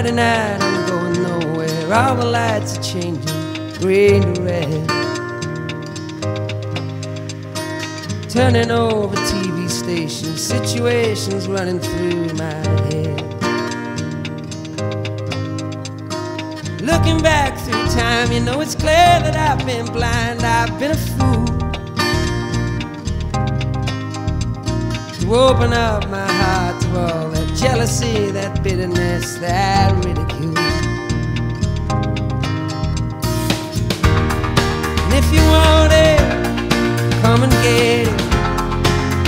Friday night, I'm going nowhere. All the lights are changing, green and red. Turning over TV stations, situations running through my head. Looking back through time, you know it's clear that I've been blind, I've been a fool. Open up my heart to all that jealousy, that bitterness, that ridicule. And if you want it, come and get it,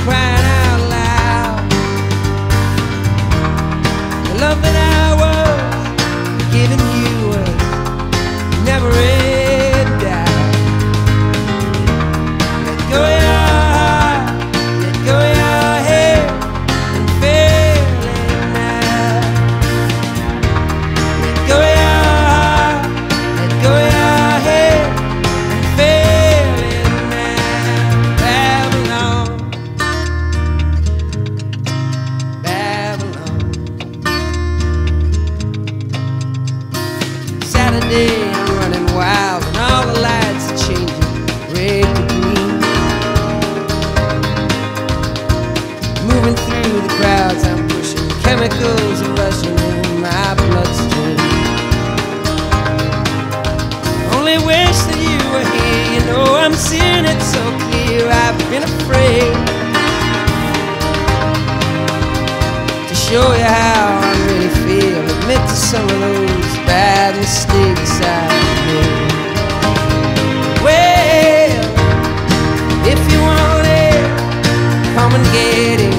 crying out loud. The love that I was giving you was never in doubt. Let go of your heart, let go of your chemicals are rushing in my bloodstream. Only wish that you were here. You know I'm seeing it so clear. I've been afraid to show you how I really feel, admit to some of those bad mistakes I made. Well, if you want it, come and get it.